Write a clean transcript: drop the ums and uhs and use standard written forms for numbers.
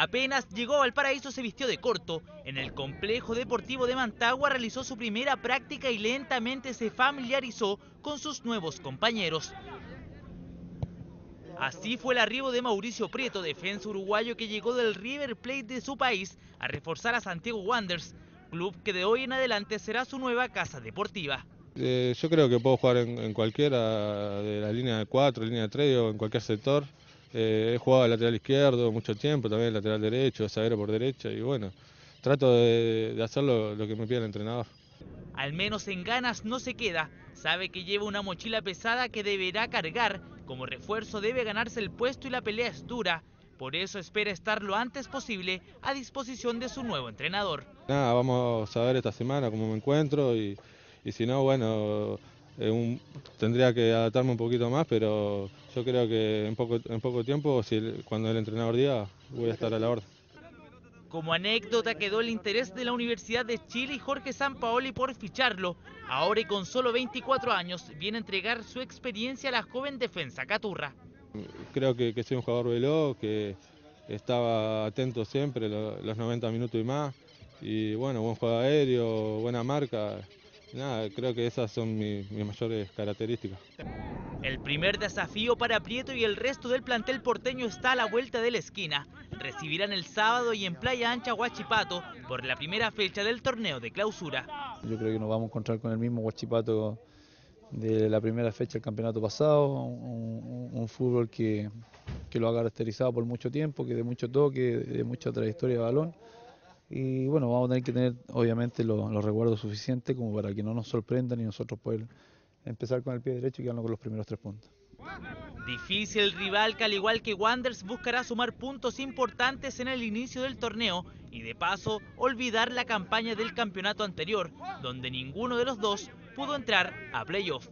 Apenas llegó a Valparaíso se vistió de corto. En el complejo deportivo de Mantagua realizó su primera práctica y lentamente se familiarizó con sus nuevos compañeros. Así fue el arribo de Mauricio Prieto, defensa uruguayo que llegó del River Plate de su país a reforzar a Santiago Wanderers, club que de hoy en adelante será su nueva casa deportiva. Yo creo que puedo jugar en cualquiera de la línea 4, línea 3 o en cualquier sector. He jugado al lateral izquierdo mucho tiempo, también lateral derecho, zaguero por derecha y bueno, trato de hacer lo que me pide el entrenador. Al menos en ganas no se queda, sabe que lleva una mochila pesada que deberá cargar, como refuerzo debe ganarse el puesto y la pelea es dura, por eso espera estar lo antes posible a disposición de su nuevo entrenador. Nada, vamos a ver esta semana cómo me encuentro y si no, bueno, tendría que adaptarme un poquito más, pero yo creo que en poco tiempo, cuando el entrenador diga, voy a estar a la orden. Como anécdota quedó el interés de la Universidad de Chile y Jorge Sampaoli por ficharlo. Ahora y con solo 24 años, viene a entregar su experiencia a la joven defensa Caturra. Creo que soy un jugador veloz, que estaba atento siempre los 90 minutos y más. Y bueno, buen juego aéreo, buena marca. Nada, creo que esas son mis mayores características. El primer desafío para Prieto y el resto del plantel porteño está a la vuelta de la esquina. Recibirán el sábado y en Playa Ancha Huachipato por la primera fecha del torneo de clausura. Yo creo que nos vamos a encontrar con el mismo Huachipato de la primera fecha del campeonato pasado, un fútbol que lo ha caracterizado por mucho tiempo, que de mucho toque, de mucha trayectoria de balón. Y bueno, vamos a tener que tener obviamente los resguardos suficientes como para que no nos sorprendan y nosotros poder empezar con el pie derecho y quedarnos con los primeros 3 puntos. Difícil rival que al igual que Wanderers buscará sumar puntos importantes en el inicio del torneo y de paso olvidar la campaña del campeonato anterior, donde ninguno de los dos pudo entrar a playoff.